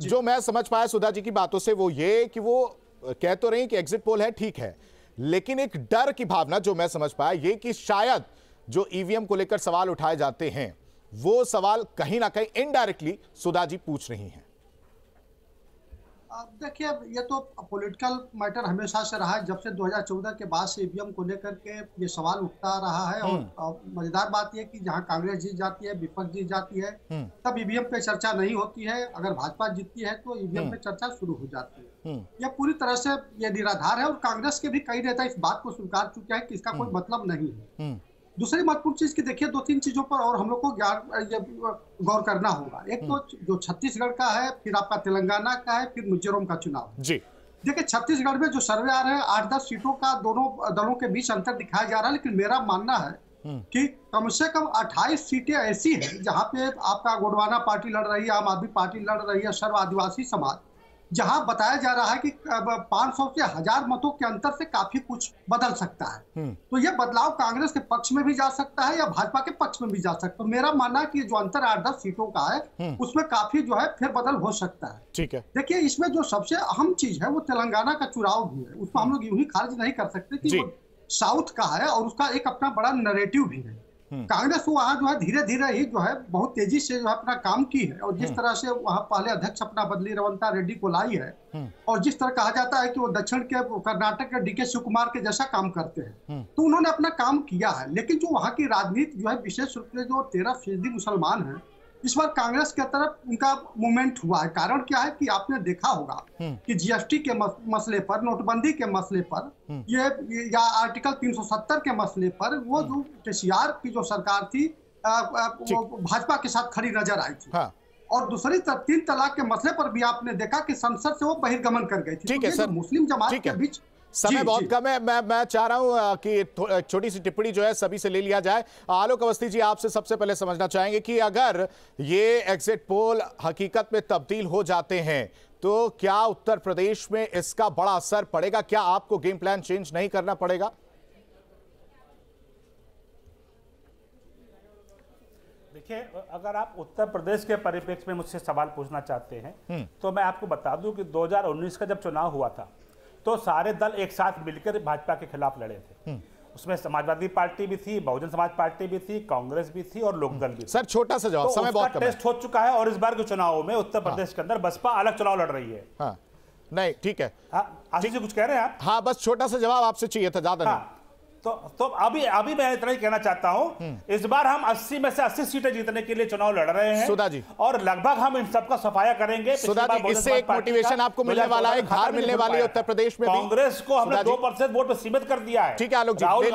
जो मैं समझ पाया सुधा जी की बातों से वो ये कि वो कह तो रही कि एग्जिट पोल है, ठीक है, लेकिन एक डर की भावना जो मैं समझ पाया ये कि शायद जो ईवीएम को लेकर सवाल उठाए जाते हैं वो सवाल कहीं ना कहीं इनडायरेक्टली सुधा जी पूछ रही हैं। देखिए ये तो पॉलिटिकल मैटर हमेशा से रहा है, जब से दो हजार चौदह के बाद से ईवीएम को लेकर के ये सवाल उठता रहा है। और मजेदार बात यह कि जहाँ कांग्रेस जीत जाती है, विपक्ष जीत जाती है, तब ईवीएम पे चर्चा नहीं होती है, अगर भाजपा जीतती है तो ईवीएम पे चर्चा शुरू हो जाती है। यह पूरी तरह से ये निराधार है और कांग्रेस के भी कई नेता इस बात को स्वीकार चुके हैं कि इसका कोई मतलब नहीं है। दूसरी महत्वपूर्ण चीज की देखिए, दो तीन चीजों पर और हम लोग को गौर करना होगा। एक तो जो छत्तीसगढ़ का है, फिर आपका तेलंगाना का है, फिर मिजोरम का चुनाव। जी देखिए, छत्तीसगढ़ में जो सर्वे आ रहे हैं, आठ दस सीटों का दोनों दलों के बीच अंतर दिखाया जा रहा है, लेकिन मेरा मानना है कि कम से कम अट्ठाईस सीटें ऐसी हैं जहां पे आपका गोडवाना पार्टी लड़ रही है, आम आदमी पार्टी लड़ रही है, सर्व आदिवासी समाज, जहां बताया जा रहा है कि पाँच सौ से हजार मतों के अंतर से काफी कुछ बदल सकता है। तो यह बदलाव कांग्रेस के पक्ष में भी जा सकता है या भाजपा के पक्ष में भी जा सकता है। मेरा मानना है कि जो अंतर आठ दस सीटों का है उसमें काफी जो है फिर बदल हो सकता है। ठीक है, देखिये इसमें जो सबसे अहम चीज है वो तेलंगाना का चुनाव भी है, उसको हम लोग यूं ही खारिज नहीं कर सकते कि साउथ का है और उसका एक अपना बड़ा नरेटिव भी है। कांग्रेस वहां जो है धीरे धीरे ही जो है बहुत तेजी से जो है अपना काम की है, और जिस तरह से वहां पहले अध्यक्ष अपना बदली रवंता रेड्डी को लाई है, और जिस तरह कहा जाता है कि वो दक्षिण के कर्नाटक के डीके शिवकुमार के जैसा काम करते हैं, तो उन्होंने अपना काम किया है। लेकिन जो वहाँ की राजनीति जो है, विशेष रूप से जो तेरह फीसदी मुसलमान है, इस बार कांग्रेस की तरफ उनका मूवमेंट हुआ है। कारण क्या है कि आपने देखा होगा कि जीएसटी के मसले पर, नोटबंदी के मसले पर, ये या आर्टिकल तीन सौ सत्तर के मसले पर वो जो केसीआर की जो सरकार थी भाजपा के साथ खड़ी नजर आई थी। हाँ। और दूसरी तरफ तीन तलाक के मसले पर भी आपने देखा कि संसद से वो बहिर्गमन कर गई थी। ठीक है सर, मुस्लिम जमात के बीच समय बहुत कम है, मैं मैं चाह रहा हूं कि छोटी सी टिप्पणी जो है सभी से ले लिया जाए। आलोक अवस्थी जी, आपसे सबसे पहले समझना चाहेंगे कि अगर ये एग्जिट पोल हकीकत में तब्दील हो जाते हैं तो क्या उत्तर प्रदेश में इसका बड़ा असर पड़ेगा? क्या आपको गेम प्लान चेंज नहीं करना पड़ेगा? देखिए, अगर आप उत्तर प्रदेश के परिप्रेक्ष्य में मुझसे सवाल पूछना चाहते हैं तो मैं आपको बता दूं कि दो हज़ार उन्नीस का जब चुनाव हुआ था तो सारे दल एक साथ मिलकर भाजपा के खिलाफ लड़े थे। उसमें समाजवादी पार्टी भी थी, बहुजन समाज पार्टी भी थी, कांग्रेस भी थी और लोकदल भी। सर छोटा सा जवाब, तो समय बहुत कम है। टेस्ट हो चुका है और इस बार के चुनाव में उत्तर प्रदेश हाँ। के अंदर बसपा अलग चुनाव लड़ रही है। हाँ। नहीं ठीक है, आशीष जी कुछ कह रहे हैं आप? हाँ, बस छोटा सा जवाब आपसे चाहिए था, ज्यादा नहीं। तो तो अभी अभी मैं इतना ही कहना चाहता हूं, इस बार हम अस्सी में से अस्सी सीटें जीतने के लिए चुनाव लड़ रहे हैं सुधा जी, और लगभग हम इन सबका सफाया करेंगे सुधा जी। इससे एक मोटिवेशन आपको मिलने वाला है, खार मिलने वाली है उत्तर प्रदेश में। कांग्रेस को हमने दो परसेंट वोट में सीमित कर दिया है। ठीक है आलोक जी, आलोक जी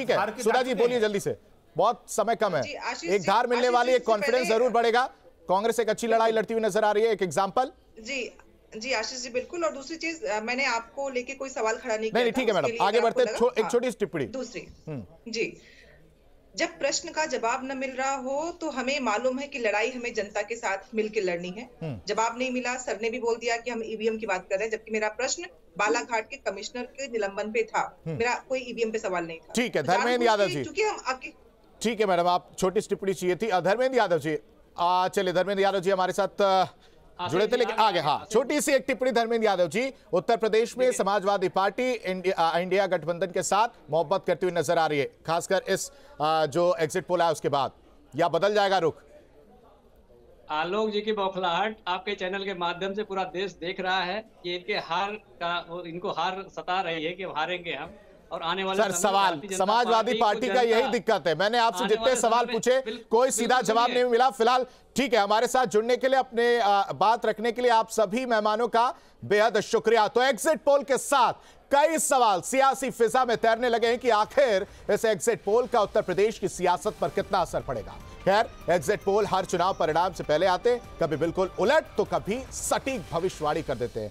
ठीक है, सुधा जी बोलिए जल्दी से, बहुत समय कम है। एक धार मिलने वाली है, कॉन्फिडेंस जरूर बढ़ेगा, कांग्रेस एक अच्छी लड़ाई लड़ती हुई नजर आ रही है, एक एग्जाम्पल। जी जी आशीष जी बिल्कुल, और दूसरी चीज मैंने आपको लेके कोई सवाल खड़ा नहीं किया। नहीं ठीक है मैडम, आगे बढ़ते हैं। एक छोटी सी टिप्पणी दूसरी जी, जब प्रश्न का जवाब न मिल रहा हो तो हमें मालूम है कि लड़ाई हमें जनता के साथ मिलकर लड़नी है। जवाब नहीं मिला, सर ने भी बोल दिया कि हम ईवीएम की बात कर रहे हैं, जबकि मेरा प्रश्न बालाघाट के कमिश्नर के निलंबन पे था, मेरा कोई ईवीएम पे सवाल नहीं था। ठीक है धर्मेंद्र यादव जी, क्योंकि हम ठीक है मैडम, आप छोटी सी टिप्पणी चाहिए थी। धर्मेंद्र यादव जी, चलिए धर्मेंद्र यादव जी हमारे साथ जुड़े थे लेकिन आगे। हाँ छोटी सी एक टिप्पणी धर्मेंद्र यादव जी, उत्तर प्रदेश में समाजवादी पार्टी इंडिया, इंडिया गठबंधन के साथ मोहब्बत करती हुई नजर आ रही है, खासकर इस जो एग्जिट पोल है उसके बाद, या बदल जाएगा रुख? आलोक जी की बौखलाहट आपके चैनल के माध्यम से पूरा देश देख रहा है कि इनके हार का, इनको हार सता रही है कि हारेंगे हम, और आने वाले सर सवाल समाजवादी पार्टी का यही दिक्कत है। मैंने आपसे जितने सवाल पूछे कोई सीधा जवाब नहीं मिला फिलहाल। ठीक है, हमारे साथ जुड़ने के लिए, अपने आ, बात रखने के लिए आप सभी मेहमानों का बेहद शुक्रिया। तो एग्जिट पोल के साथ कई सवाल सियासी फिजा में तैरने लगे हैं कि आखिर इस एग्जिट पोल का उत्तर प्रदेश की सियासत पर कितना असर पड़ेगा। खैर एग्जिट पोल हर चुनाव परिणाम से पहले आते, कभी बिल्कुल उलट तो कभी सटीक भविष्यवाणी कर देते हैं।